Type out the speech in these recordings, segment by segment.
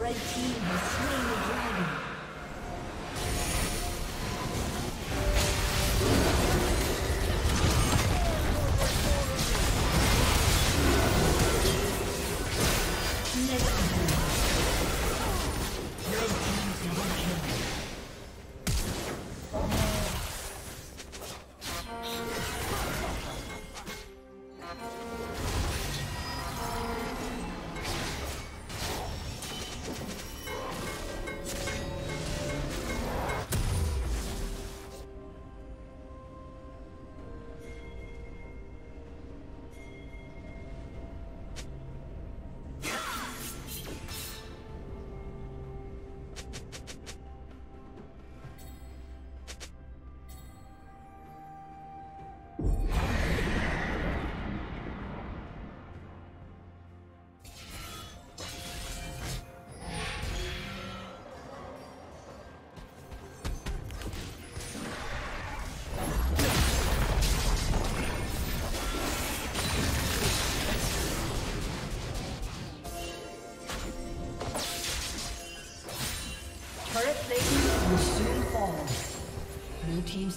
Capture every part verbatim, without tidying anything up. Red team has slain the dragon. Blue team's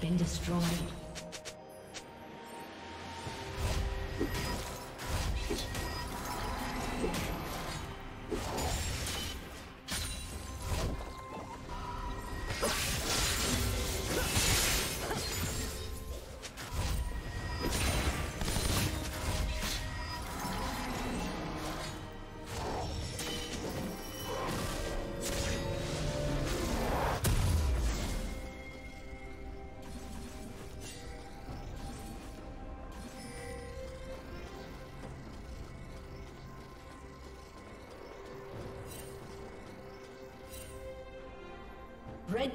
Been destroyed. Red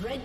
Red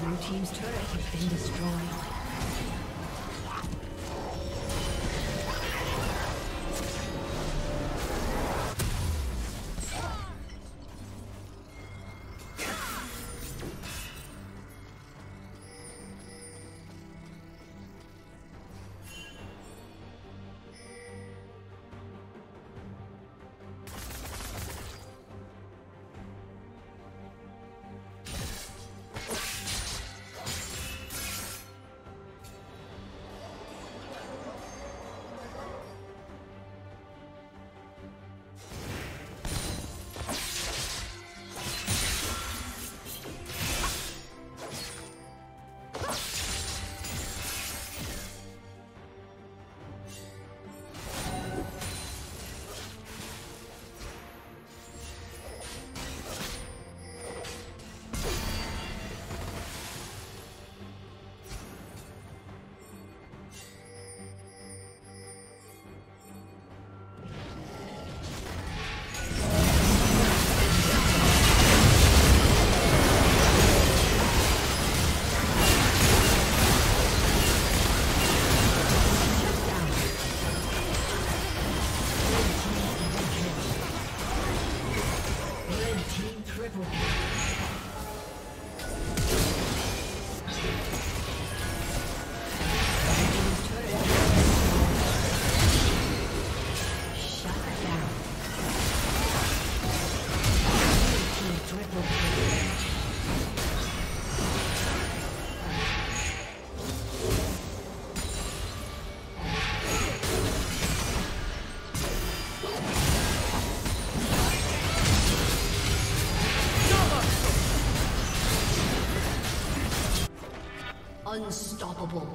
Blue team's turret has been destroyed. Unstoppable.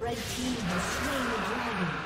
Red team has slain the dragon.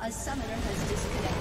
A summoner has disconnected.